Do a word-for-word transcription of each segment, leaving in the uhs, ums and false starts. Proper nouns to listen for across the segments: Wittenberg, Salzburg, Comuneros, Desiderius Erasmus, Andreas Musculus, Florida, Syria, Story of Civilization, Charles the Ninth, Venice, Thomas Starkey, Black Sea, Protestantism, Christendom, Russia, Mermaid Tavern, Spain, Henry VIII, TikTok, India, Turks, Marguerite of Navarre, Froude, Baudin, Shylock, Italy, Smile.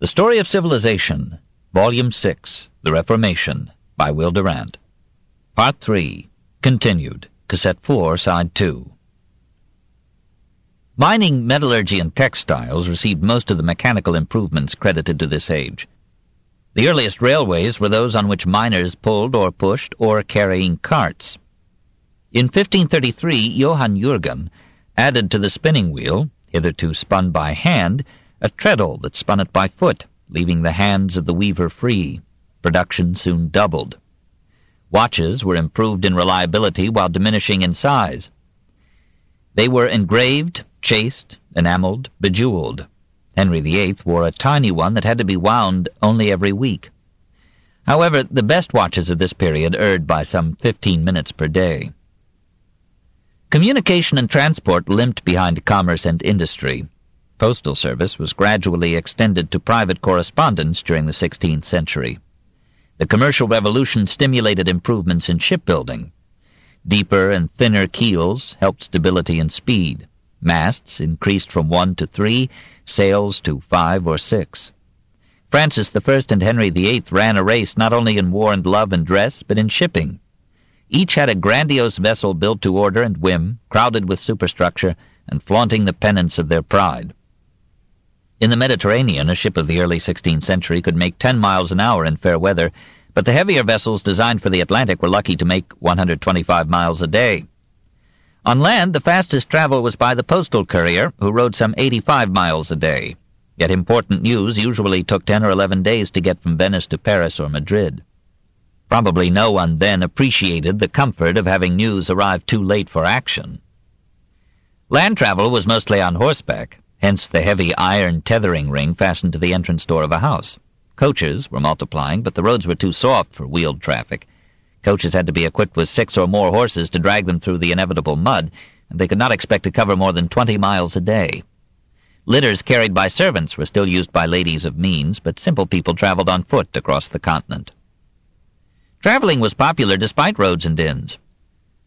The Story of Civilization, Volume six, The Reformation, by Will Durant. Part three, Continued, Cassette four, Side two. Mining, metallurgy, and textiles received most of the mechanical improvements credited to this age. The earliest railways were those on which miners pulled or pushed or carrying carts. In fifteen thirty-three, Johann Jurgen added to the spinning wheel, hitherto spun by hand, a treadle that spun it by foot, leaving the hands of the weaver free. Production soon doubled. Watches were improved in reliability while diminishing in size. They were engraved, chased, enameled, bejeweled. Henry the Eighth wore a tiny one that had to be wound only every week. However, the best watches of this period erred by some fifteen minutes per day. Communication and transport limped behind commerce and industry. Postal service was gradually extended to private correspondence during the sixteenth century. The commercial revolution stimulated improvements in shipbuilding. Deeper and thinner keels helped stability and speed. Masts increased from one to three, sails to five or six. Francis the First and Henry the Eighth ran a race not only in war and love and dress, but in shipping. Each had a grandiose vessel built to order and whim, crowded with superstructure, and flaunting the pennants of their pride. In the Mediterranean, a ship of the early sixteenth century could make ten miles an hour in fair weather, but the heavier vessels designed for the Atlantic were lucky to make one hundred twenty-five miles a day. On land, the fastest travel was by the postal courier, who rode some eighty-five miles a day. Yet important news usually took ten or eleven days to get from Venice to Paris or Madrid. Probably no one then appreciated the comfort of having news arrive too late for action. Land travel was mostly on horseback, hence the heavy iron tethering ring fastened to the entrance door of a house. Coaches were multiplying, but the roads were too soft for wheeled traffic. Coaches had to be equipped with six or more horses to drag them through the inevitable mud, and they could not expect to cover more than twenty miles a day. Litters carried by servants were still used by ladies of means, but simple people traveled on foot across the continent. Traveling was popular despite roads and inns.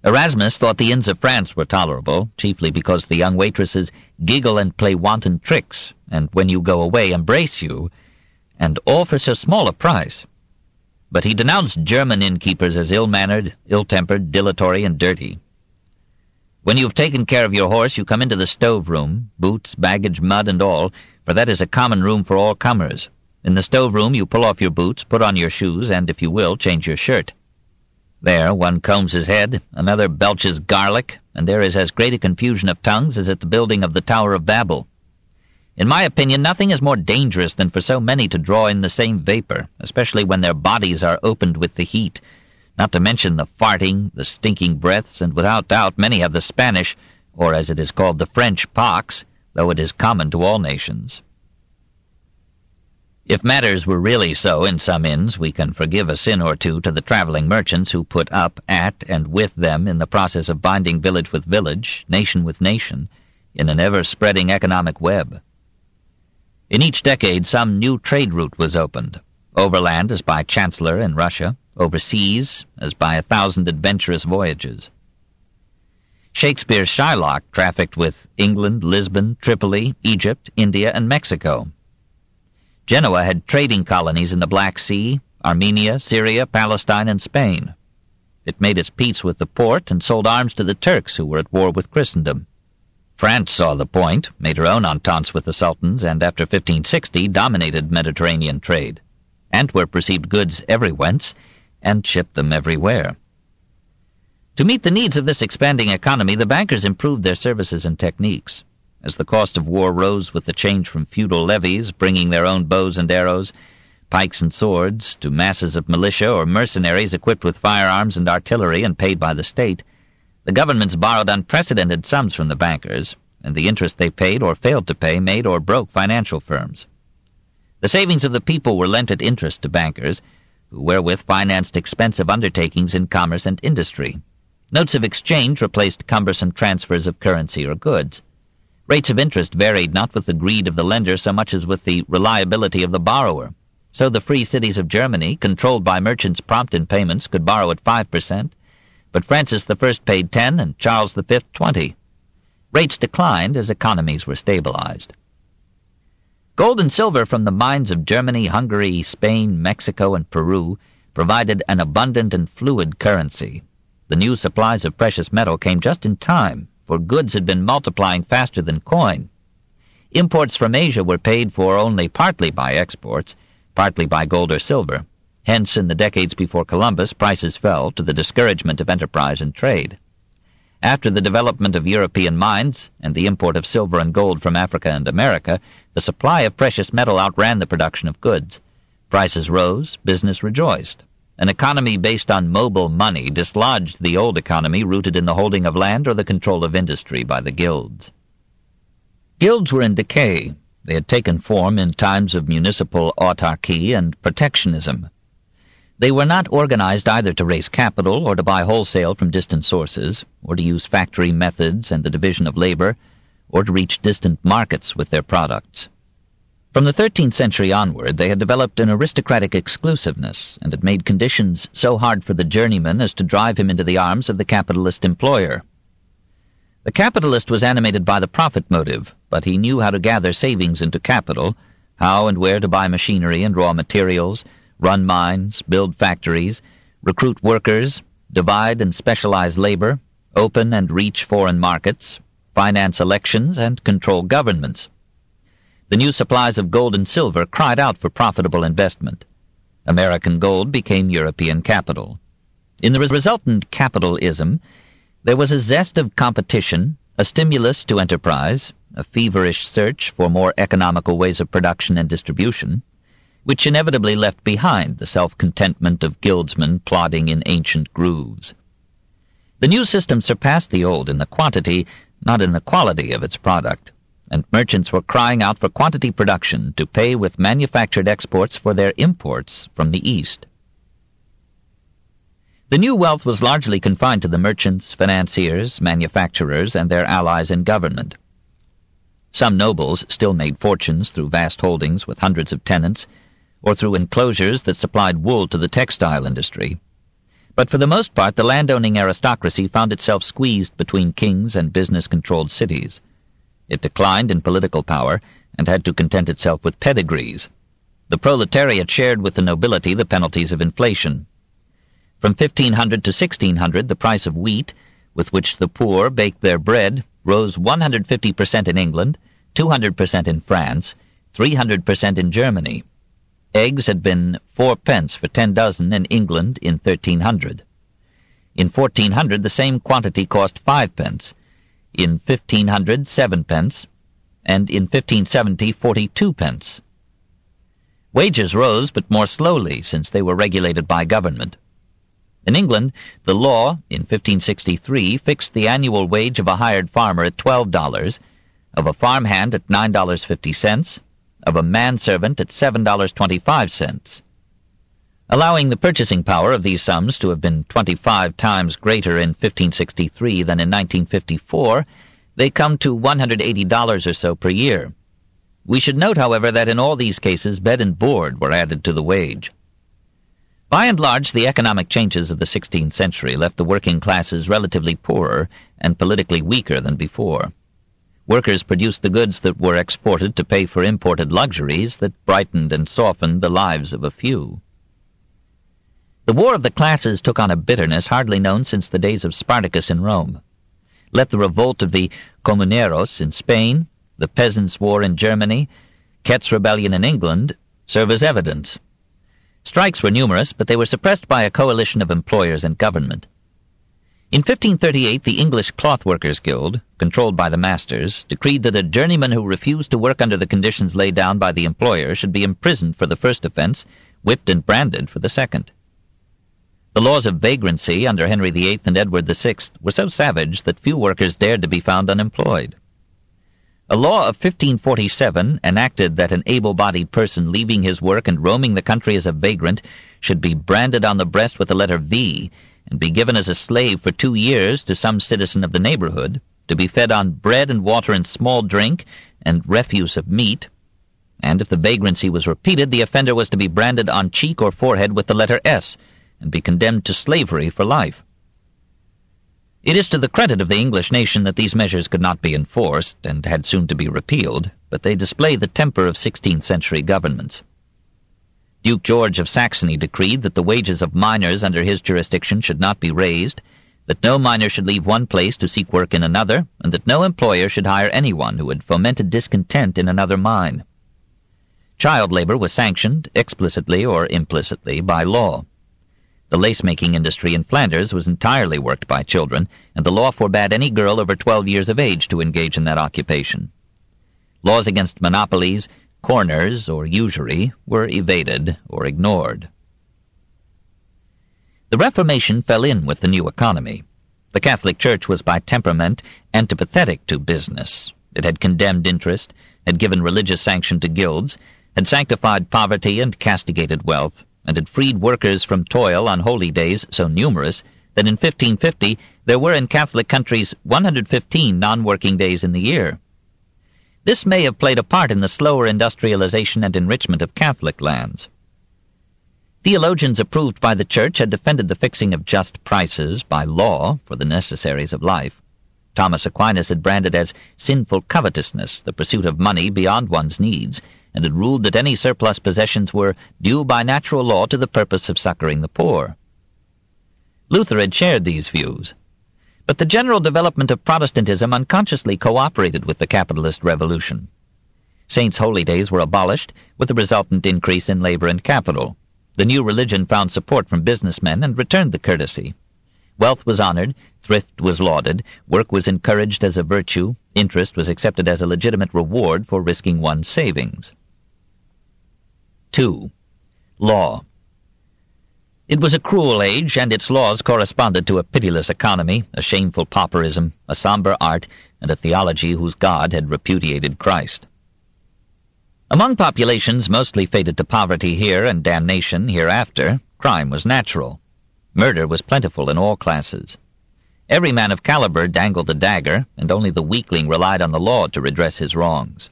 Erasmus thought the inns of France were tolerable, chiefly because the young waitresses giggle and play wanton tricks, and when you go away embrace you, and all for so small a price. But he denounced German innkeepers as ill-mannered, ill-tempered, dilatory, and dirty. When you've taken care of your horse, you come into the stove room, boots, baggage, mud, and all, for that is a common room for all comers. In the stove room you pull off your boots, put on your shoes, and, if you will, change your shirt. There one combs his head, another belches garlic, and there is as great a confusion of tongues as at the building of the Tower of Babel. In my opinion, nothing is more dangerous than for so many to draw in the same vapor, especially when their bodies are opened with the heat, not to mention the farting, the stinking breaths, and without doubt many have the Spanish, or as it is called the French, pox, though it is common to all nations. If matters were really so in some inns, we can forgive a sin or two to the traveling merchants who put up at and with them in the process of binding village with village, nation with nation, in an ever-spreading economic web. In each decade some new trade route was opened, overland as by Chancellor in Russia, overseas as by a thousand adventurous voyages. Shakespeare's Shylock trafficked with England, Lisbon, Tripoli, Egypt, India, and Mexico. Genoa had trading colonies in the Black Sea, Armenia, Syria, Palestine, and Spain. It made its peace with the Porte and sold arms to the Turks, who were at war with Christendom. France saw the point, made her own ententes with the sultans, and after fifteen sixty dominated Mediterranean trade. Antwerp received goods everywhence and shipped them everywhere. To meet the needs of this expanding economy, the bankers improved their services and techniques. As the cost of war rose with the change from feudal levies, bringing their own bows and arrows, pikes and swords, to masses of militia or mercenaries equipped with firearms and artillery and paid by the state, the governments borrowed unprecedented sums from the bankers, and the interest they paid or failed to pay made or broke financial firms. The savings of the people were lent at interest to bankers, who wherewith financed expensive undertakings in commerce and industry. Notes of exchange replaced cumbersome transfers of currency or goods. Rates of interest varied not with the greed of the lender so much as with the reliability of the borrower. So the free cities of Germany, controlled by merchants prompt in payments, could borrow at five percent, but Francis the First paid ten and Charles the Fifth twenty. Rates declined as economies were stabilized. Gold and silver from the mines of Germany, Hungary, Spain, Mexico, and Peru provided an abundant and fluid currency. The new supplies of precious metal came just in time, for goods had been multiplying faster than coin. Imports from Asia were paid for only partly by exports, partly by gold or silver. Hence, in the decades before Columbus, prices fell to the discouragement of enterprise and trade. After the development of European mines and the import of silver and gold from Africa and America, the supply of precious metal outran the production of goods. Prices rose, business rejoiced. An economy based on mobile money dislodged the old economy rooted in the holding of land or the control of industry by the guilds. Guilds were in decay. They had taken form in times of municipal autarky and protectionism. They were not organized either to raise capital or to buy wholesale from distant sources, or to use factory methods and the division of labor, or to reach distant markets with their products. From the thirteenth century onward, they had developed an aristocratic exclusiveness and had made conditions so hard for the journeyman as to drive him into the arms of the capitalist employer. The capitalist was animated by the profit motive, but he knew how to gather savings into capital, how and where to buy machinery and raw materials, run mines, build factories, recruit workers, divide and specialize labor, open and reach foreign markets, finance elections, and control governments. The new supplies of gold and silver cried out for profitable investment. American gold became European capital. In the resultant capitalism, there was a zest of competition, a stimulus to enterprise, a feverish search for more economical ways of production and distribution, which inevitably left behind the self-contentment of guildsmen plodding in ancient grooves. The new system surpassed the old in the quantity, not in the quality of its product, and merchants were crying out for quantity production to pay with manufactured exports for their imports from the East. The new wealth was largely confined to the merchants, financiers, manufacturers, and their allies in government. Some nobles still made fortunes through vast holdings with hundreds of tenants, or through enclosures that supplied wool to the textile industry. But for the most part, the landowning aristocracy found itself squeezed between kings and business-controlled cities. It declined in political power and had to content itself with pedigrees. The proletariat shared with the nobility the penalties of inflation. From fifteen hundred to sixteen hundred, the price of wheat, with which the poor baked their bread, rose one hundred fifty percent in England, two hundred percent in France, three hundred percent in Germany. Eggs had been four pence for ten dozen in England in thirteen hundred. In fourteen hundred, the same quantity cost five pence. In fifteen hundred, seven pence. And in fifteen seventy, forty-two pence. Wages rose, but more slowly, since they were regulated by government. In England, the law, in fifteen sixty-three, fixed the annual wage of a hired farmer at twelve dollars, of a farmhand at nine dollars and fifty cents, of a manservant at seven dollars and twenty-five cents. Allowing the purchasing power of these sums to have been twenty-five times greater in fifteen sixty-three than in nineteen fifty-four, they come to one hundred eighty dollars or so per year. We should note, however, that in all these cases bed and board were added to the wage. By and large, the economic changes of the sixteenth century left the working classes relatively poorer and politically weaker than before. Workers produced the goods that were exported to pay for imported luxuries that brightened and softened the lives of a few. The war of the classes took on a bitterness hardly known since the days of Spartacus in Rome. Let the revolt of the Comuneros in Spain, the Peasants' War in Germany, Kett's Rebellion in England, serve as evidence. Strikes were numerous, but they were suppressed by a coalition of employers and government. In fifteen thirty-eight, the English Clothworkers' Guild, controlled by the masters, decreed that a journeyman who refused to work under the conditions laid down by the employer should be imprisoned for the first offense, whipped and branded for the second. The laws of vagrancy under Henry the Eighth and Edward the Sixth were so savage that few workers dared to be found unemployed. A law of fifteen forty-seven enacted that an able-bodied person leaving his work and roaming the country as a vagrant should be branded on the breast with the letter V, and be given as a slave for two years to some citizen of the neighborhood, to be fed on bread and water and small drink and refuse of meat, and if the vagrancy was repeated, the offender was to be branded on cheek or forehead with the letter S, and be condemned to slavery for life. It is to the credit of the English nation that these measures could not be enforced, and had soon to be repealed, but they display the temper of sixteenth century governments. Duke George of Saxony decreed that the wages of miners under his jurisdiction should not be raised, that no miner should leave one place to seek work in another, and that no employer should hire anyone who had fomented discontent in another mine. Child labor was sanctioned, explicitly or implicitly, by law. The lace-making industry in Flanders was entirely worked by children, and the law forbade any girl over twelve years of age to engage in that occupation. Laws against monopolies, corners, or usury were evaded or ignored. The Reformation fell in with the new economy. The Catholic Church was by temperament antipathetic to business. It had condemned interest, had given religious sanction to guilds, had sanctified poverty and castigated wealth, and had freed workers from toil on holy days so numerous that in fifteen fifty there were in Catholic countries one hundred fifteen non-working days in the year. This may have played a part in the slower industrialization and enrichment of Catholic lands. Theologians approved by the Church had defended the fixing of just prices by law for the necessaries of life. Thomas Aquinas had branded as sinful covetousness the pursuit of money beyond one's needs, and had ruled that any surplus possessions were due by natural law to the purpose of succoring the poor. Luther had shared these views, but the general development of Protestantism unconsciously cooperated with the capitalist revolution. Saints' holy days were abolished, with the resultant increase in labor and capital. The new religion found support from businessmen and returned the courtesy. Wealth was honored, thrift was lauded, work was encouraged as a virtue, interest was accepted as a legitimate reward for risking one's savings. two. Law. It was a cruel age, and its laws corresponded to a pitiless economy, a shameful pauperism, a somber art, and a theology whose God had repudiated Christ. Among populations mostly fated to poverty here and damnation hereafter, crime was natural. Murder was plentiful in all classes. Every man of caliber dangled a dagger, and only the weakling relied on the law to redress his wrongs.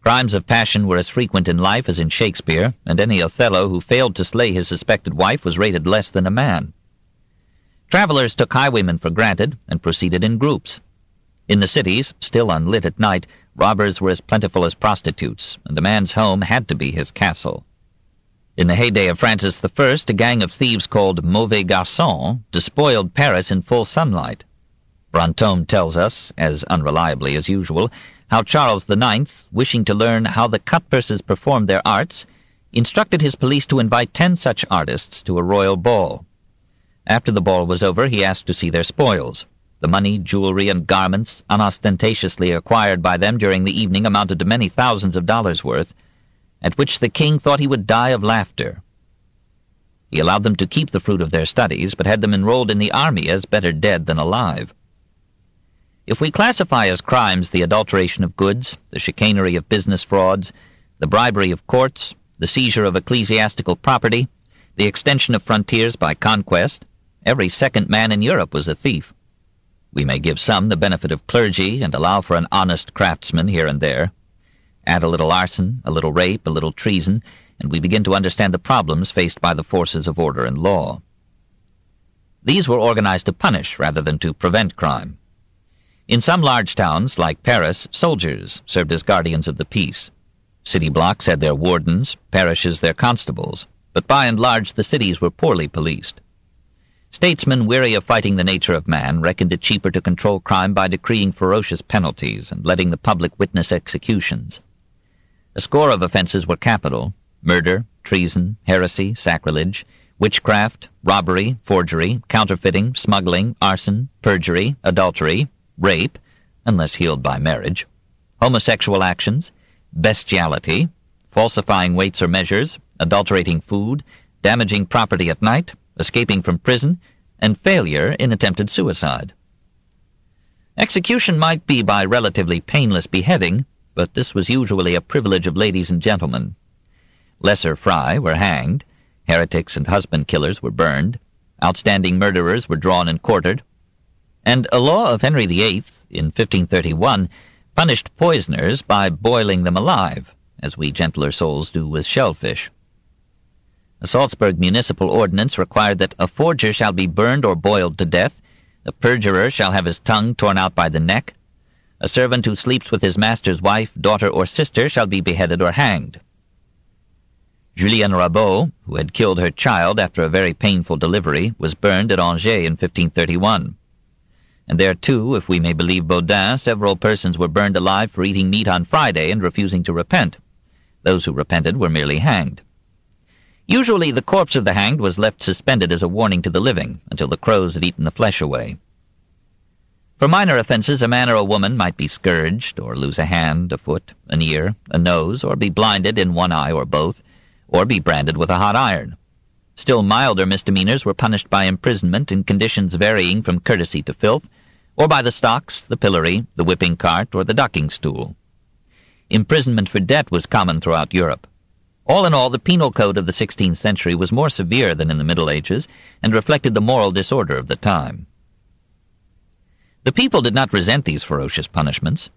Crimes of passion were as frequent in life as in Shakespeare, and any Othello who failed to slay his suspected wife was rated less than a man. Travelers took highwaymen for granted and proceeded in groups. In the cities, still unlit at night, robbers were as plentiful as prostitutes, and the man's home had to be his castle. In the heyday of Francis the First, a gang of thieves called mauvais garçons despoiled Paris in full sunlight. Brantôme tells us, as unreliably as usual, how Charles the Ninth, wishing to learn how the cutpurses performed their arts, instructed his police to invite ten such artists to a royal ball. After the ball was over, he asked to see their spoils. The money, jewelry, and garments unostentatiously acquired by them during the evening amounted to many thousands of dollars' worth, at which the king thought he would die of laughter. He allowed them to keep the fruit of their studies, but had them enrolled in the army as better dead than alive. If we classify as crimes the adulteration of goods, the chicanery of business frauds, the bribery of courts, the seizure of ecclesiastical property, the extension of frontiers by conquest, every second man in Europe was a thief. We may give some the benefit of clergy and allow for an honest craftsman here and there. Add a little arson, a little rape, a little treason, and we begin to understand the problems faced by the forces of order and law. These were organized to punish rather than to prevent crime. In some large towns, like Paris, soldiers served as guardians of the peace. City blocks had their wardens, parishes their constables, but by and large the cities were poorly policed. Statesmen weary of fighting the nature of man reckoned it cheaper to control crime by decreeing ferocious penalties and letting the public witness executions. A score of offenses were capital: murder, treason, heresy, sacrilege, witchcraft, robbery, forgery, counterfeiting, smuggling, arson, perjury, adultery, rape, unless healed by marriage, homosexual actions, bestiality, falsifying weights or measures, adulterating food, damaging property at night, escaping from prison, and failure in attempted suicide. Execution might be by relatively painless beheading, but this was usually a privilege of ladies and gentlemen. Lesser fry were hanged, heretics and husband-killers were burned, outstanding murderers were drawn and quartered, and a law of Henry the Eighth, in fifteen thirty-one, punished poisoners by boiling them alive, as we gentler souls do with shellfish. A Salzburg municipal ordinance required that a forger shall be burned or boiled to death, a perjurer shall have his tongue torn out by the neck, A servant who sleeps with his master's wife, daughter, or sister shall be beheaded or hanged. Julienne Rabaut, who had killed her child after a very painful delivery, was burned at Angers in fifteen thirty-one. And there, too, if we may believe Baudin, several persons were burned alive for eating meat on Friday and refusing to repent. Those who repented were merely hanged. Usually the corpse of the hanged was left suspended as a warning to the living, until the crows had eaten the flesh away. For minor offences a man or a woman might be scourged, or lose a hand, a foot, an ear, a nose, or be blinded in one eye or both, or be branded with a hot iron. Still milder misdemeanors were punished by imprisonment in conditions varying from courtesy to filth, or by the stocks, the pillory, the whipping cart, or the docking stool. Imprisonment for debt was common throughout Europe. All in all, the penal code of the sixteenth century was more severe than in the Middle Ages, and reflected the moral disorder of the time. The people did not resent these ferocious punishments.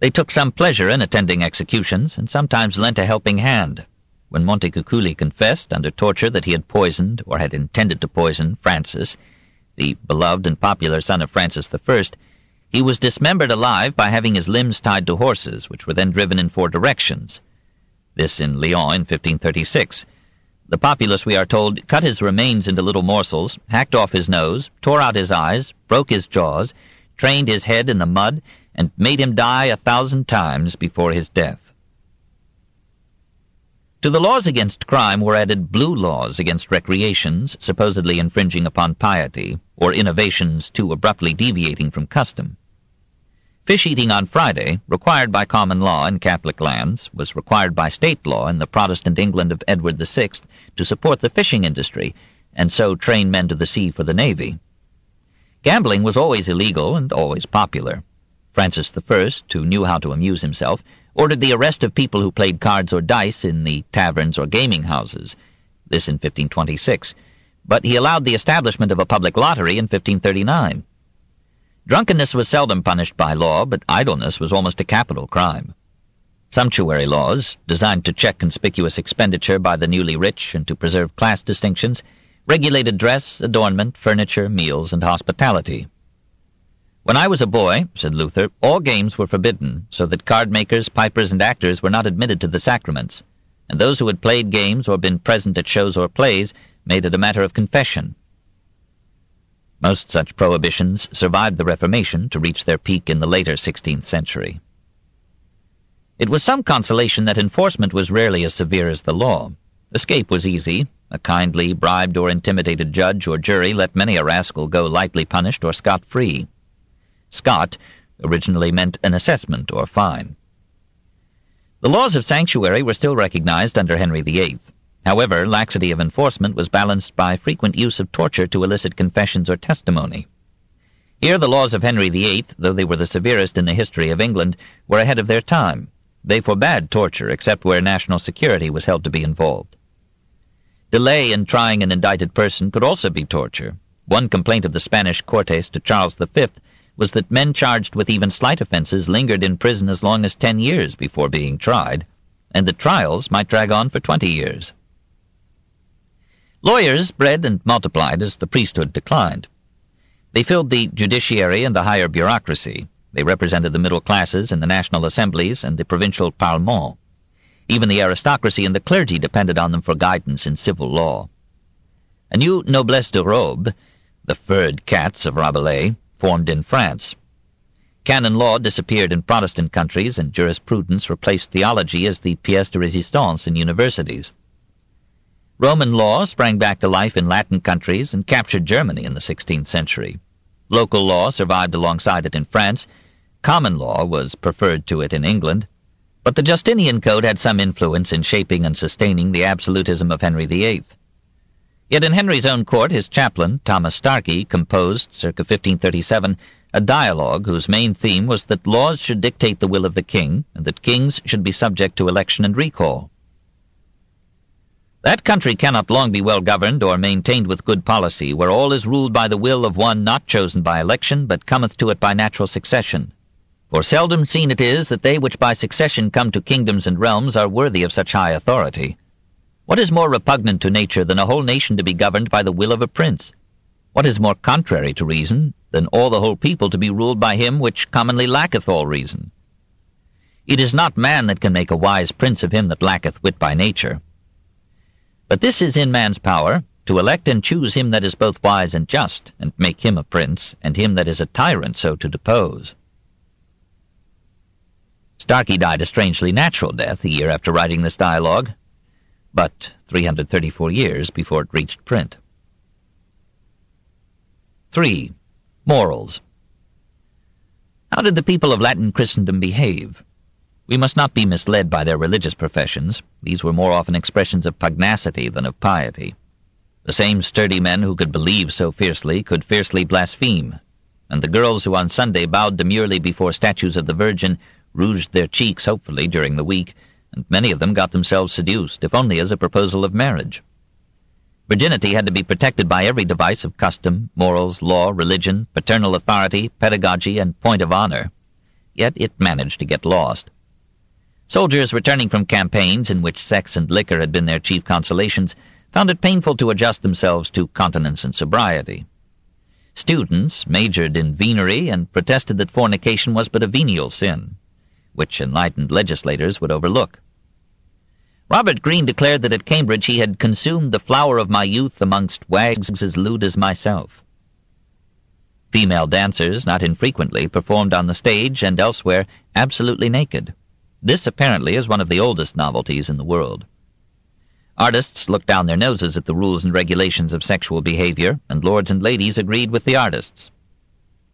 They took some pleasure in attending executions, and sometimes lent a helping hand. When Montecuculli confessed under torture that he had poisoned, or had intended to poison, Francis, the beloved and popular son of Francis the First, he was dismembered alive by having his limbs tied to horses, which were then driven in four directions. This in Lyon in fifteen thirty-six. The populace, we are told, cut his remains into little morsels, hacked off his nose, tore out his eyes, broke his jaws, trained his head in the mud, and made him die a thousand times before his death. To the laws against crime were added blue laws against recreations, supposedly infringing upon piety, or innovations too abruptly deviating from custom. Fish-eating on Friday, required by common law in Catholic lands, was required by state law in the Protestant England of Edward the Sixth to support the fishing industry, and so train men to the sea for the navy. Gambling was always illegal and always popular. Francis the First, who knew how to amuse himself, ordered the arrest of people who played cards or dice in the taverns or gaming houses, this in fifteen twenty-six, but he allowed the establishment of a public lottery in fifteen thirty-nine. Drunkenness was seldom punished by law, but idleness was almost a capital crime. Sumptuary laws, designed to check conspicuous expenditure by the newly rich and to preserve class distinctions, regulated dress, adornment, furniture, meals, and hospitality. When I was a boy, said Luther, all games were forbidden, so that card-makers, pipers, and actors were not admitted to the sacraments, and those who had played games or been present at shows or plays made it a matter of confession. Most such prohibitions survived the Reformation to reach their peak in the later sixteenth century. It was some consolation that enforcement was rarely as severe as the law. Escape was easy. A kindly, bribed, or intimidated judge or jury let many a rascal go lightly punished or scot-free. Scot originally meant an assessment or fine. The laws of sanctuary were still recognized under Henry the Eighth. However, laxity of enforcement was balanced by frequent use of torture to elicit confessions or testimony. Here the laws of Henry the Eighth, though they were the severest in the history of England, were ahead of their time. They forbade torture except where national security was held to be involved. Delay in trying an indicted person could also be torture. One complaint of the Spanish Cortes to Charles the Fifth was that men charged with even slight offenses lingered in prison as long as ten years before being tried, and the trials might drag on for twenty years. Lawyers bred and multiplied as the priesthood declined. They filled the judiciary and the higher bureaucracy. They represented the middle classes in the national assemblies and the provincial parlement. Even the aristocracy and the clergy depended on them for guidance in civil law. A new noblesse de robe, the furred cats of Rabelais, formed in France. Canon law disappeared in Protestant countries, and jurisprudence replaced theology as the pièce de résistance in universities. Roman law sprang back to life in Latin countries and captured Germany in the sixteenth century. Local law survived alongside it in France. Common law was preferred to it in England. But the Justinian Code had some influence in shaping and sustaining the absolutism of Henry the Eighth. Yet in Henry's own court, his chaplain, Thomas Starkey, composed, circa fifteen thirty-seven, a dialogue whose main theme was that laws should dictate the will of the king, and that kings should be subject to election and recall. That country cannot long be well governed or maintained with good policy, where all is ruled by the will of one not chosen by election, but cometh to it by natural succession. For seldom seen it is that they which by succession come to kingdoms and realms are worthy of such high authority. What is more repugnant to nature than a whole nation to be governed by the will of a prince? What is more contrary to reason than all the whole people to be ruled by him which commonly lacketh all reason. It is not man that can make a wise prince of him that lacketh wit by nature. But this is in man's power, to elect and choose him that is both wise and just, and make him a prince, and him that is a tyrant so to depose. Starkey died a strangely natural death a year after writing this dialogue, but three hundred thirty-four years before it reached print. three. Morals. How did the people of Latin Christendom behave? We must not be misled by their religious professions. These were more often expressions of pugnacity than of piety. The same sturdy men who could believe so fiercely could fiercely blaspheme, and the girls who on Sunday bowed demurely before statues of the Virgin rouged their cheeks hopefully during the week, and many of them got themselves seduced, if only as a proposal of marriage. Virginity had to be protected by every device of custom, morals, law, religion, paternal authority, pedagogy, and point of honor. Yet it managed to get lost. Soldiers returning from campaigns in which sex and liquor had been their chief consolations found it painful to adjust themselves to continence and sobriety. Students majored in venery and protested that fornication was but a venial sin, which enlightened legislators would overlook. Robert Greene declared that at Cambridge he had consumed the flower of my youth amongst wags as lewd as myself. Female dancers not infrequently performed on the stage and elsewhere absolutely naked. This apparently is one of the oldest novelties in the world. Artists looked down their noses at the rules and regulations of sexual behavior, and lords and ladies agreed with the artists.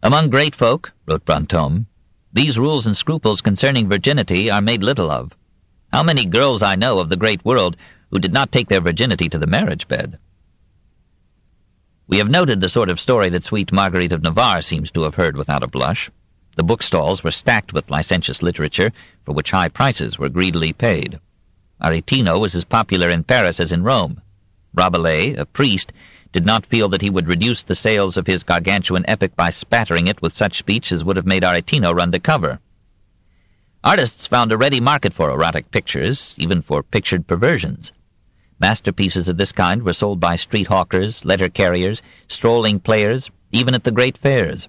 Among great folk, wrote Brantôme, these rules and scruples concerning virginity are made little of. How many girls I know of the great world who did not take their virginity to the marriage bed? We have noted the sort of story that sweet Marguerite of Navarre seems to have heard without a blush. The bookstalls were stacked with licentious literature, for which high prices were greedily paid. Aretino was as popular in Paris as in Rome. Rabelais, a priest, did not feel that he would reduce the sales of his gargantuan epic by spattering it with such speech as would have made Aretino run to cover. Artists found a ready market for erotic pictures, even for pictured perversions. Masterpieces of this kind were sold by street hawkers, letter carriers, strolling players, even at the great fairs.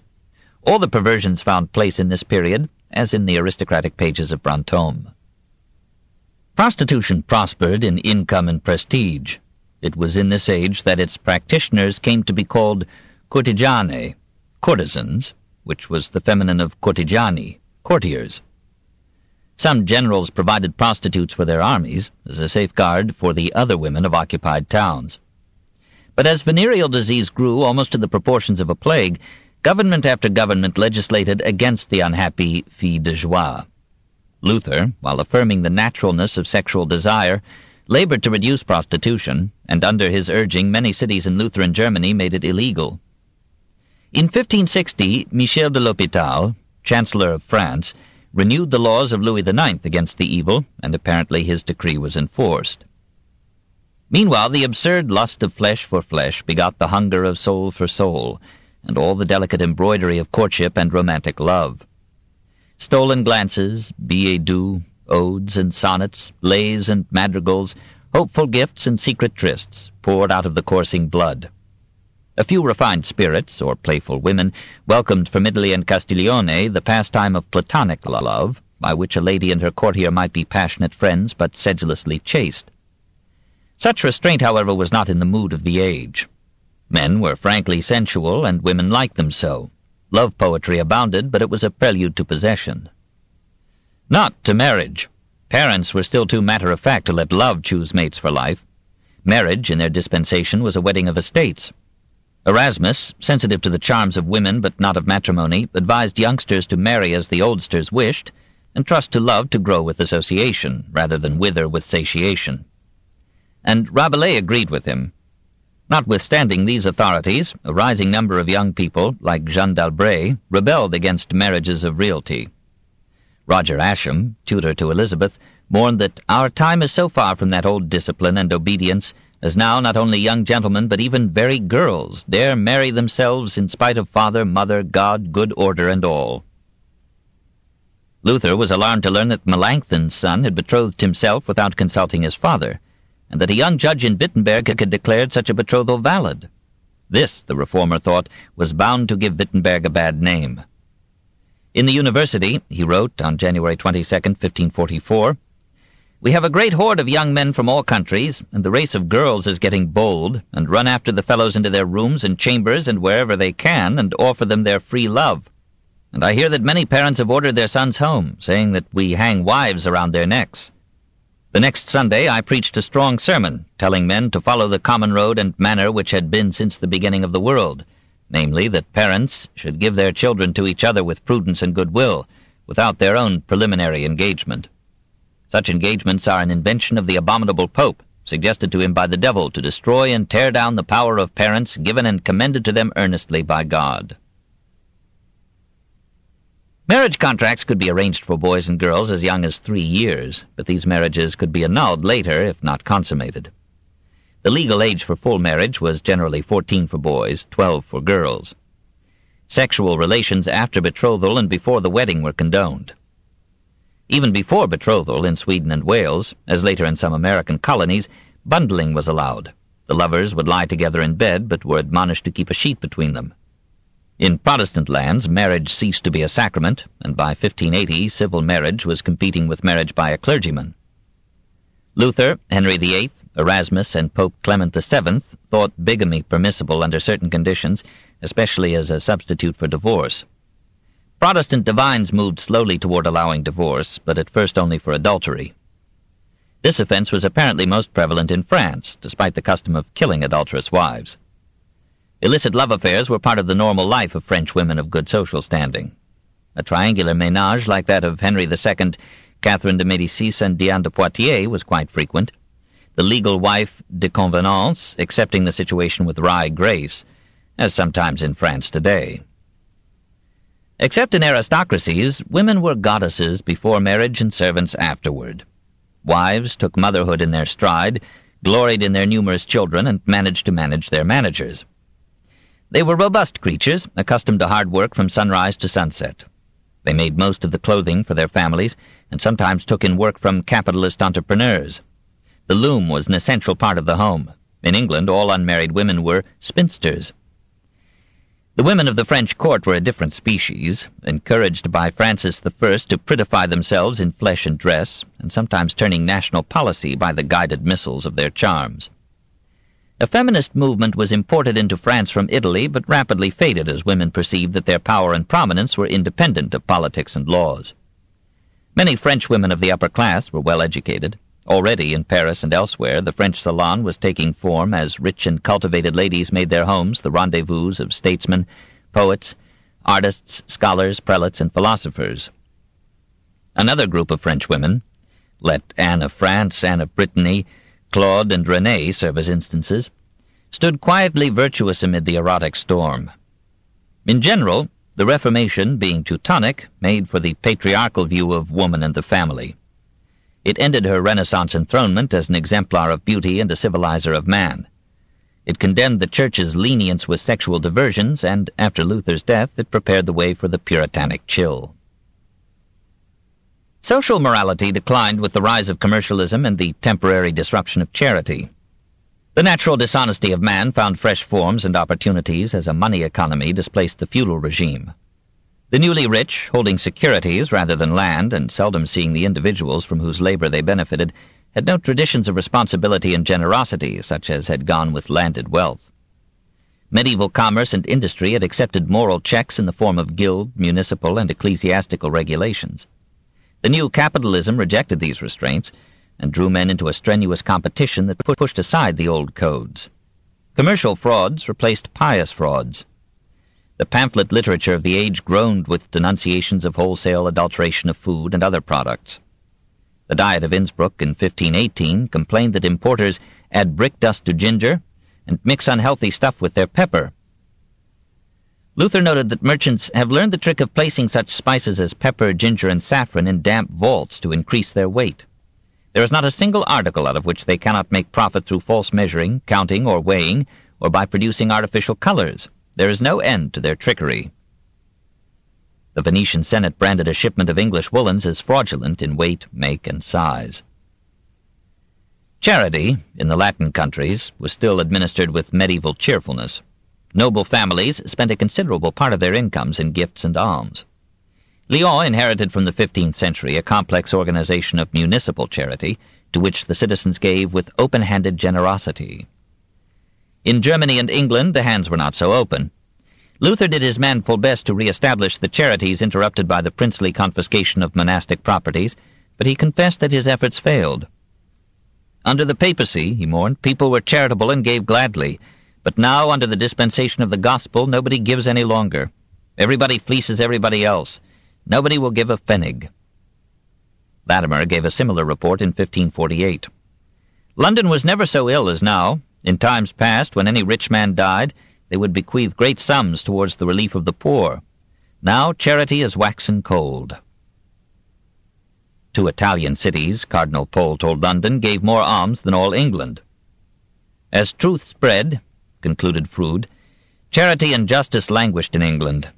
All the perversions found place in this period, as in the aristocratic pages of Brantôme. Prostitution prospered in income and prestige. It was in this age that its practitioners came to be called cortigiane, courtesans, which was the feminine of cortigiani, courtiers. Some generals provided prostitutes for their armies as a safeguard for the other women of occupied towns. But as venereal disease grew almost to the proportions of a plague, government after government legislated against the unhappy filles de joie. Luther, while affirming the naturalness of sexual desire, labored to reduce prostitution, and under his urging many cities in Lutheran Germany made it illegal. In fifteen sixty, Michel de l'Hôpital, Chancellor of France, renewed the laws of Louis the Ninth against the evil, and apparently his decree was enforced. Meanwhile, the absurd lust of flesh for flesh begot the hunger of soul for soul, and all the delicate embroidery of courtship and romantic love. Stolen glances, billets doux, odes and sonnets, lays and madrigals, hopeful gifts and secret trysts poured out of the coursing blood. A few refined spirits, or playful women, welcomed from Italy and Castiglione the pastime of platonic love, by which a lady and her courtier might be passionate friends but sedulously chaste. Such restraint, however, was not in the mood of the age. Men were frankly sensual, and women liked them so. Love poetry abounded, but it was a prelude to possession. Not to marriage. Parents were still too matter-of-fact to let love choose mates for life. Marriage, in their dispensation, was a wedding of estates. Erasmus, sensitive to the charms of women but not of matrimony, advised youngsters to marry as the oldsters wished, and trust to love to grow with association, rather than wither with satiation. And Rabelais agreed with him. Notwithstanding these authorities, a rising number of young people, like Jean d'Albret, rebelled against marriages of realty. Roger Ascham, tutor to Elizabeth, mourned that our time is so far from that old discipline and obedience, as now not only young gentlemen but even very girls dare marry themselves in spite of father, mother, God, good order, and all. Luther was alarmed to learn that Melanchthon's son had betrothed himself without consulting his father, and that a young judge in Wittenberg had declared such a betrothal valid. This, the reformer thought, was bound to give Wittenberg a bad name. In the university, he wrote on January twenty-second, fifteen forty-four, "We have a great horde of young men from all countries, and the race of girls is getting bold, and run after the fellows into their rooms and chambers and wherever they can, and offer them their free love. And I hear that many parents have ordered their sons home, saying that we hang wives around their necks." The next Sunday I preached a strong sermon, telling men to follow the common road and manner which had been since the beginning of the world, namely that parents should give their children to each other with prudence and goodwill, without their own preliminary engagement. Such engagements are an invention of the abominable Pope, suggested to him by the devil, to destroy and tear down the power of parents given and commended to them earnestly by God. Marriage contracts could be arranged for boys and girls as young as three years, but these marriages could be annulled later if not consummated. The legal age for full marriage was generally fourteen for boys, twelve for girls. Sexual relations after betrothal and before the wedding were condoned. Even before betrothal in Sweden and Wales, as later in some American colonies, bundling was allowed. The lovers would lie together in bed, but were admonished to keep a sheet between them. In Protestant lands, marriage ceased to be a sacrament, and by fifteen eighty, civil marriage was competing with marriage by a clergyman. Luther, Henry the Eighth, Erasmus, and Pope Clement the Seventh thought bigamy permissible under certain conditions, especially as a substitute for divorce. Protestant divines moved slowly toward allowing divorce, but at first only for adultery. This offense was apparently most prevalent in France, despite the custom of killing adulterous wives. Illicit love affairs were part of the normal life of French women of good social standing. A triangular ménage like that of Henry the Second, Catherine de Médicis, and Diane de Poitiers was quite frequent, the legal wife de convenance accepting the situation with wry grace, as sometimes in France today. Except in aristocracies, women were goddesses before marriage and servants afterward. Wives took motherhood in their stride, gloried in their numerous children, and managed to manage their managers. They were robust creatures, accustomed to hard work from sunrise to sunset. They made most of the clothing for their families, and sometimes took in work from capitalist entrepreneurs. The loom was an essential part of the home. In England, all unmarried women were spinsters. The women of the French court were a different species, encouraged by Francis the First to prettify themselves in flesh and dress, and sometimes turning national policy by the guided missiles of their charms. A feminist movement was imported into France from Italy, but rapidly faded as women perceived that their power and prominence were independent of politics and laws. Many French women of the upper class were well educated. Already in Paris and elsewhere, the French salon was taking form as rich and cultivated ladies made their homes the rendezvous of statesmen, poets, artists, scholars, prelates, and philosophers. Another group of French women, let Anne of France, Anne of Brittany, Claude and Renee serve as instances, stood quietly virtuous amid the erotic storm. In general, the Reformation, being Teutonic, made for the patriarchal view of woman and the family. It ended her Renaissance enthronement as an exemplar of beauty and a civilizer of man. It condemned the Church's lenience with sexual diversions, and after Luther's death, it prepared the way for the Puritanic chill. Social morality declined with the rise of commercialism and the temporary disruption of charity. The natural dishonesty of man found fresh forms and opportunities as a money economy displaced the feudal regime. The newly rich, holding securities rather than land and seldom seeing the individuals from whose labor they benefited, had no traditions of responsibility and generosity such as had gone with landed wealth. Medieval commerce and industry had accepted moral checks in the form of guild, municipal, and ecclesiastical regulations. The new capitalism rejected these restraints and drew men into a strenuous competition that pushed aside the old codes. Commercial frauds replaced pious frauds. The pamphlet literature of the age groaned with denunciations of wholesale adulteration of food and other products. The Diet of Innsbruck in fifteen eighteen complained that importers add brick dust to ginger and mix unhealthy stuff with their pepper. Luther noted that merchants have learned the trick of placing such spices as pepper, ginger, and saffron in damp vaults to increase their weight. There is not a single article out of which they cannot make profit through false measuring, counting, or weighing, or by producing artificial colors. There is no end to their trickery. The Venetian Senate branded a shipment of English woolens as fraudulent in weight, make, and size. Charity, in the Latin countries, was still administered with medieval cheerfulness. Noble families spent a considerable part of their incomes in gifts and alms. Lyon inherited from the fifteenth century a complex organization of municipal charity to which the citizens gave with open-handed generosity. In Germany and England, the hands were not so open. Luther did his manful best to re-establish the charities interrupted by the princely confiscation of monastic properties, but he confessed that his efforts failed. Under the papacy, he mourned, people were charitable and gave gladly, but now, under the dispensation of the gospel, nobody gives any longer. Everybody fleeces everybody else. Nobody will give a pfennig. Latimer gave a similar report in fifteen forty-eight. London was never so ill as now. In times past, when any rich man died, they would bequeath great sums towards the relief of the poor. Now charity is waxen cold. Two Italian cities, Cardinal Pole told London, gave more alms than all England. As truth spread, concluded Froude, charity and justice languished in England.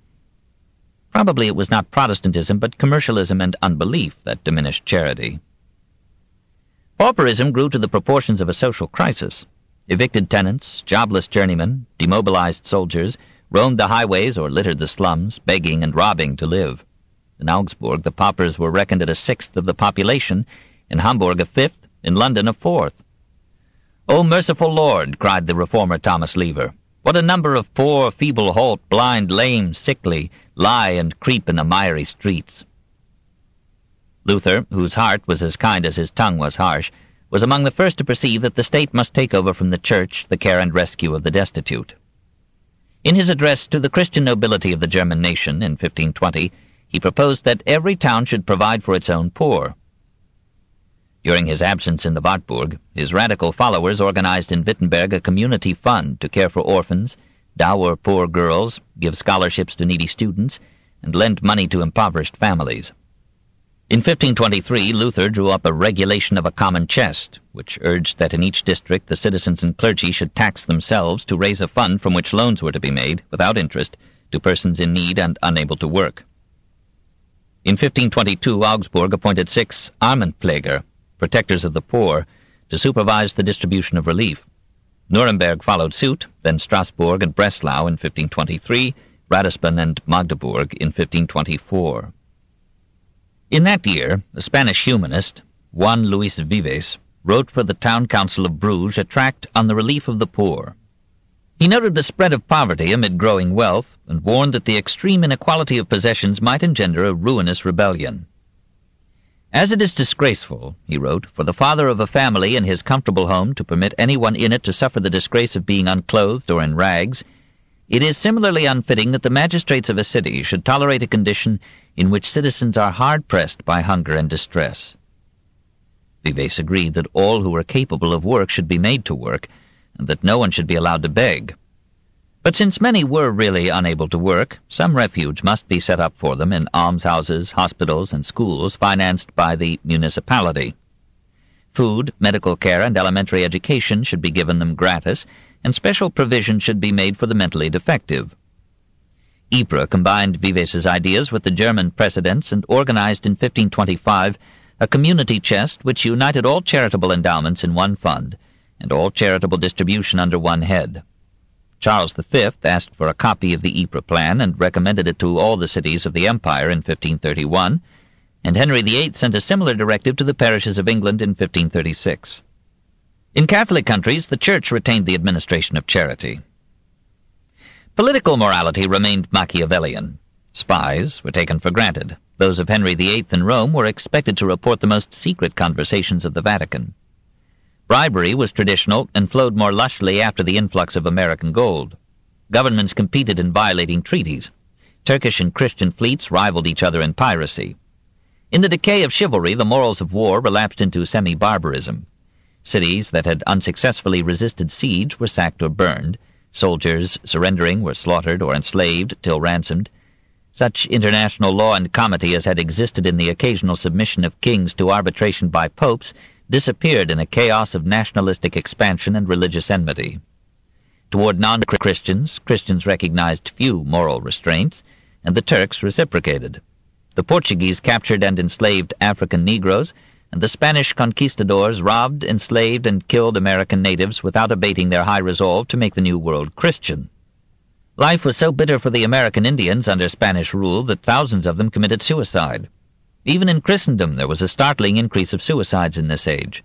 Probably it was not Protestantism, but commercialism and unbelief that diminished charity. Pauperism grew to the proportions of a social crisis. Evicted tenants, jobless journeymen, demobilized soldiers, roamed the highways or littered the slums, begging and robbing to live. In Augsburg, the paupers were reckoned at a sixth of the population, in Hamburg a fifth, in London a fourth. "O merciful Lord," cried the reformer Thomas Lever, "what a number of poor, feeble, halt, blind, lame, sickly, lie and creep in the miry streets." Luther, whose heart was as kind as his tongue was harsh, was among the first to perceive that the state must take over from the church the care and rescue of the destitute. In his address to the Christian nobility of the German nation in fifteen twenty, he proposed that every town should provide for its own poor. During his absence in the Wartburg, his radical followers organized in Wittenberg a community fund to care for orphans, dower poor girls, give scholarships to needy students, and lend money to impoverished families. In fifteen twenty-three, Luther drew up a regulation of a common chest, which urged that in each district the citizens and clergy should tax themselves to raise a fund from which loans were to be made, without interest, to persons in need and unable to work. In fifteen twenty-two, Augsburg appointed six Armenpfleger, protectors of the poor, to supervise the distribution of relief. Nuremberg followed suit, then Strasbourg and Breslau in fifteen twenty-three, Ratisbon and Magdeburg in fifteen twenty-four. In that year, the Spanish humanist, Juan Luis Vives, wrote for the town council of Bruges a tract on the relief of the poor. He noted the spread of poverty amid growing wealth and warned that the extreme inequality of possessions might engender a ruinous rebellion. "As it is disgraceful," he wrote, "for the father of a family in his comfortable home to permit anyone in it to suffer the disgrace of being unclothed or in rags, it is similarly unfitting that the magistrates of a city should tolerate a condition in which citizens are hard-pressed by hunger and distress." Vives agreed that all who were capable of work should be made to work, and that no one should be allowed to beg. But since many were really unable to work, some refuge must be set up for them in almshouses, hospitals, and schools financed by the municipality. Food, medical care, and elementary education should be given them gratis, and special provision should be made for the mentally defective. Ypres combined Vives's ideas with the German precedents and organized in fifteen twenty-five a community chest which united all charitable endowments in one fund and all charitable distribution under one head. Charles the Fifth asked for a copy of the Ypres plan and recommended it to all the cities of the empire in fifteen thirty-one, and Henry the Eighth sent a similar directive to the parishes of England in fifteen thirty-six. In Catholic countries, the Church retained the administration of charity. Political morality remained Machiavellian. Spies were taken for granted. Those of Henry the Eighth in Rome were expected to report the most secret conversations of the Vatican. Bribery was traditional and flowed more lushly after the influx of American gold. Governments competed in violating treaties. Turkish and Christian fleets rivaled each other in piracy. In the decay of chivalry, the morals of war relapsed into semi-barbarism. Cities that had unsuccessfully resisted siege were sacked or burned. Soldiers surrendering were slaughtered or enslaved till ransomed. Such international law and comity as had existed in the occasional submission of kings to arbitration by popes disappeared in a chaos of nationalistic expansion and religious enmity. Toward non-Christians, Christians recognized few moral restraints, and the Turks reciprocated. The Portuguese captured and enslaved African Negroes, and the Spanish conquistadors robbed, enslaved, and killed American natives without abating their high resolve to make the New World Christian. Life was so bitter for the American Indians under Spanish rule that thousands of them committed suicide. Even in Christendom there was a startling increase of suicides in this age.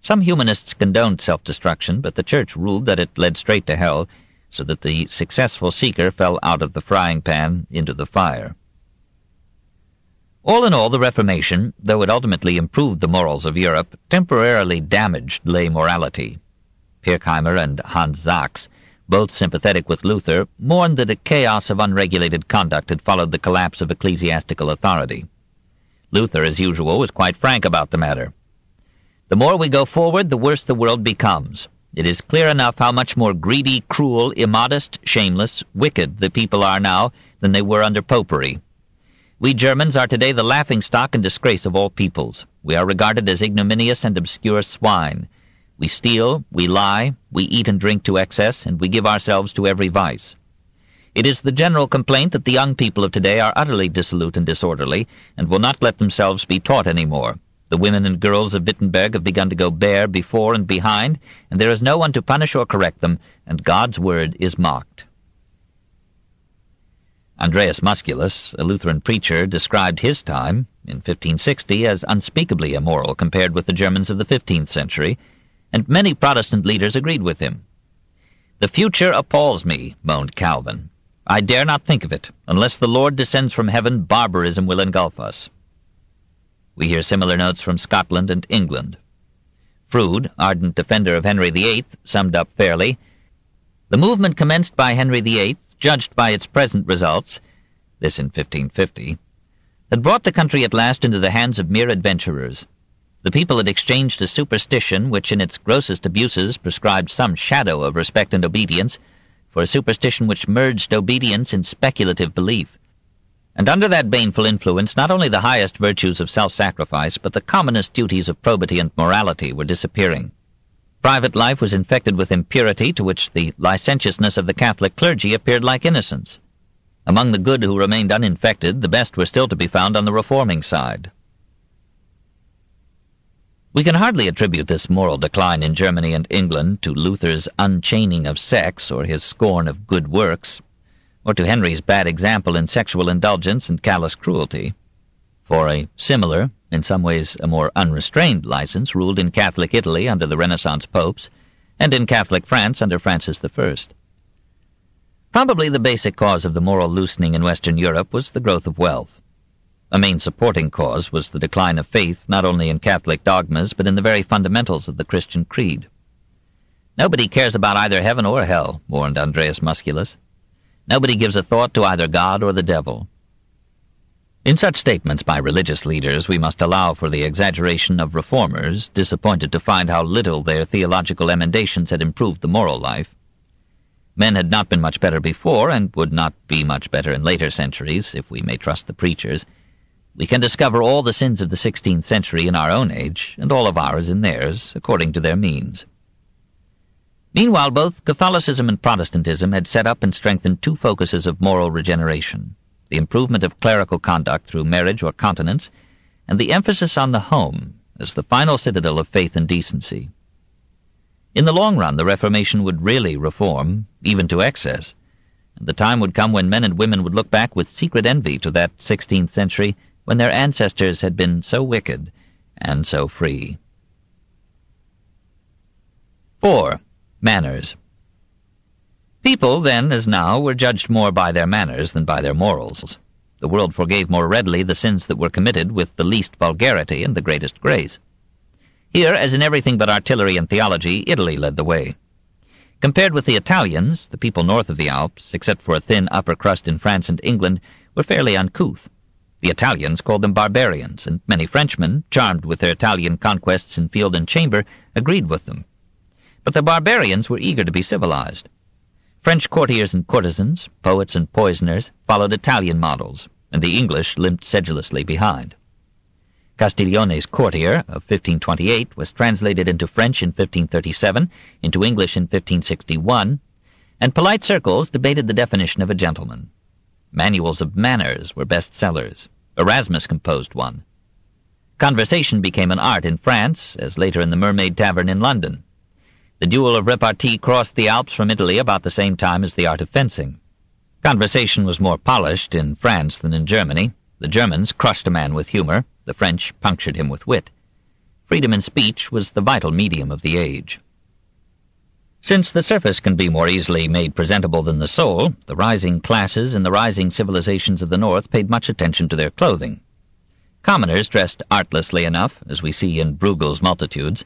Some humanists condoned self-destruction, but the Church ruled that it led straight to hell, so that the successful seeker fell out of the frying pan into the fire. All in all, the Reformation, though it ultimately improved the morals of Europe, temporarily damaged lay morality. Pirkheimer and Hans Sachs, both sympathetic with Luther, mourned that a chaos of unregulated conduct had followed the collapse of ecclesiastical authority. Luther, as usual, was quite frank about the matter. The more we go forward, the worse the world becomes. It is clear enough how much more greedy, cruel, immodest, shameless, wicked the people are now than they were under popery. We Germans are today the laughingstock and disgrace of all peoples. We are regarded as ignominious and obscure swine. We steal, we lie, we eat and drink to excess, and we give ourselves to every vice. It is the general complaint that the young people of today are utterly dissolute and disorderly, and will not let themselves be taught any more. The women and girls of Wittenberg have begun to go bare before and behind, and there is no one to punish or correct them, and God's word is mocked. Andreas Musculus, a Lutheran preacher, described his time, in fifteen sixty, as unspeakably immoral compared with the Germans of the fifteenth century, and many Protestant leaders agreed with him. "The future appalls me," moaned Calvin. "I dare not think of it. Unless the Lord descends from heaven, barbarism will engulf us." We hear similar notes from Scotland and England. Froude, ardent defender of Henry the Eighth, summed up fairly, "The movement commenced by Henry the Eighth, judged by its present results," this in fifteen fifty, "had brought the country at last into the hands of mere adventurers. The people had exchanged a superstition which in its grossest abuses prescribed some shadow of respect and obedience for a superstition which merged obedience in speculative belief. And under that baneful influence not only the highest virtues of self-sacrifice but the commonest duties of probity and morality were disappearing. Private life was infected with impurity to which the licentiousness of the Catholic clergy appeared like innocence. Among the good who remained uninfected, the best were still to be found on the reforming side." We can hardly attribute this moral decline in Germany and England to Luther's unchaining of sex or his scorn of good works, or to Henry's bad example in sexual indulgence and callous cruelty. For a similar, in some ways a more unrestrained license ruled in Catholic Italy under the Renaissance popes, and in Catholic France under Francis the First. Probably the basic cause of the moral loosening in Western Europe was the growth of wealth. A main supporting cause was the decline of faith not only in Catholic dogmas but in the very fundamentals of the Christian creed. "Nobody cares about either heaven or hell," warned Andreas Musculus. "Nobody gives a thought to either God or the devil." In such statements by religious leaders, we must allow for the exaggeration of reformers, disappointed to find how little their theological emendations had improved the moral life. Men had not been much better before, and would not be much better in later centuries, if we may trust the preachers. We can discover all the sins of the sixteenth century in our own age, and all of ours in theirs, according to their means. Meanwhile, both Catholicism and Protestantism had set up and strengthened two focuses of moral regeneration: the improvement of clerical conduct through marriage or continence, and the emphasis on the home as the final citadel of faith and decency. In the long run, the Reformation would really reform, even to excess, and the time would come when men and women would look back with secret envy to that sixteenth century when their ancestors had been so wicked and so free. four. Manners. People, then as now, were judged more by their manners than by their morals. The world forgave more readily the sins that were committed with the least vulgarity and the greatest grace. Here, as in everything but artillery and theology, Italy led the way. Compared with the Italians, the people north of the Alps, except for a thin upper crust in France and England, were fairly uncouth. The Italians called them barbarians, and many Frenchmen, charmed with their Italian conquests in field and chamber, agreed with them. But the barbarians were eager to be civilized. French courtiers and courtesans, poets and poisoners, followed Italian models, and the English limped sedulously behind. Castiglione's Courtier of fifteen twenty-eight was translated into French in fifteen thirty-seven, into English in fifteen sixty-one, and polite circles debated the definition of a gentleman. Manuals of manners were best-sellers. Erasmus composed one. Conversation became an art in France, as later in the Mermaid Tavern in London. The duel of repartee crossed the Alps from Italy about the same time as the art of fencing. Conversation was more polished in France than in Germany. The Germans crushed a man with humor. The French punctured him with wit. Freedom in speech was the vital medium of the age. Since the surface can be more easily made presentable than the soul, the rising classes and the rising civilizations of the North paid much attention to their clothing. Commoners dressed artlessly enough, as we see in Bruegel's multitudes.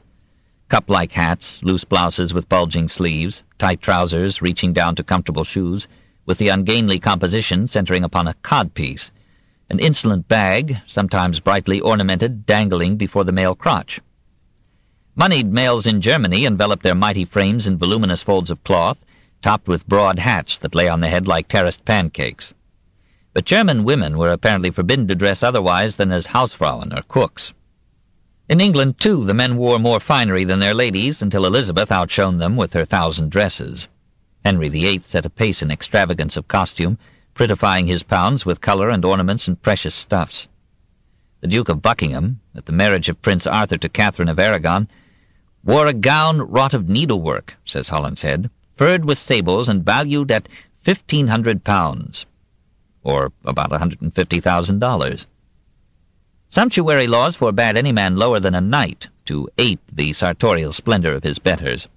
Cup-like hats, loose blouses with bulging sleeves, tight trousers reaching down to comfortable shoes, with the ungainly composition centering upon a codpiece, an insolent bag, sometimes brightly ornamented, dangling before the male crotch. Moneyed males in Germany enveloped their mighty frames in voluminous folds of cloth, topped with broad hats that lay on the head like terraced pancakes. But German women were apparently forbidden to dress otherwise than as Hausfrauen or cooks. In England, too, the men wore more finery than their ladies, until Elizabeth outshone them with her thousand dresses. Henry the Eighth set apace in extravagance of costume, prettifying his pounds with color and ornaments and precious stuffs. The Duke of Buckingham, at the marriage of Prince Arthur to Catherine of Aragon, wore a gown wrought of needlework, says Holinshead, furred with sables and valued at fifteen hundred pounds, or about a hundred and fifty thousand dollars. Sumptuary laws forbade any man lower than a knight to ape the sartorial splendor of his betters.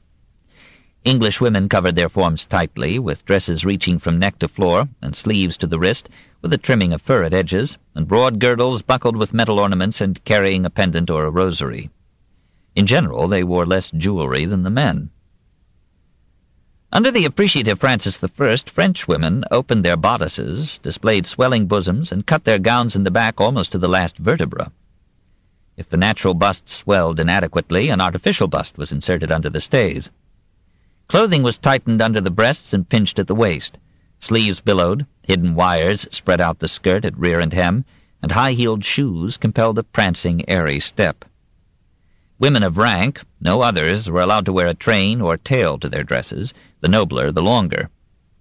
English women covered their forms tightly, with dresses reaching from neck to floor and sleeves to the wrist, with a trimming of fur at edges, and broad girdles buckled with metal ornaments and carrying a pendant or a rosary. In general, they wore less jewelry than the men. Under the appreciative Francis the First, French women opened their bodices, displayed swelling bosoms, and cut their gowns in the back almost to the last vertebra. If the natural bust swelled inadequately, an artificial bust was inserted under the stays. Clothing was tightened under the breasts and pinched at the waist. Sleeves billowed, hidden wires spread out the skirt at rear and hem, and high-heeled shoes compelled a prancing, airy step. Women of rank, no others, were allowed to wear a train or tail to their dresses, the nobler the longer.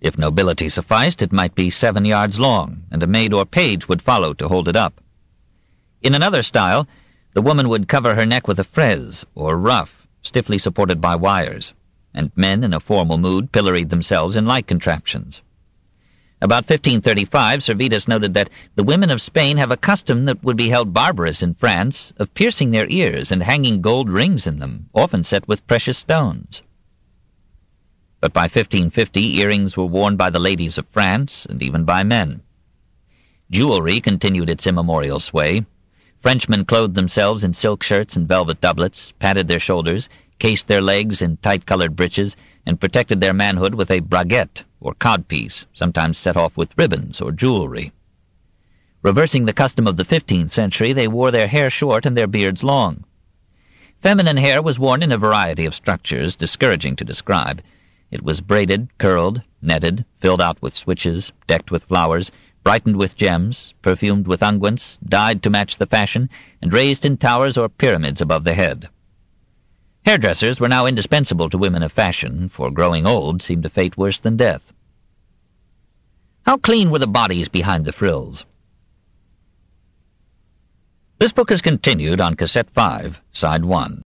If nobility sufficed, it might be seven yards long, and a maid or page would follow to hold it up. In another style, the woman would cover her neck with a fraise, or ruff, stiffly supported by wires, and men in a formal mood pilloried themselves in like contraptions. About fifteen thirty-five, Servetus noted that the women of Spain have a custom that would be held barbarous in France of piercing their ears and hanging gold rings in them, often set with precious stones. But by fifteen fifty, earrings were worn by the ladies of France and even by men. Jewelry continued its immemorial sway. Frenchmen clothed themselves in silk shirts and velvet doublets, padded their shoulders, cased their legs in tight-colored breeches, and protected their manhood with a braguette, or codpiece, sometimes set off with ribbons or jewelry. Reversing the custom of the fifteenth century, they wore their hair short and their beards long. Feminine hair was worn in a variety of structures, discouraging to describe. It was braided, curled, netted, filled out with switches, decked with flowers, brightened with gems, perfumed with unguents, dyed to match the fashion, and raised in towers or pyramids above the head. Hairdressers were now indispensable to women of fashion, for growing old seemed a fate worse than death. How clean were the bodies behind the frills? This book is continued on Cassette five, Side one.